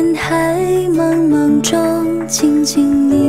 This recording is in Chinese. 人海茫茫中，静静你。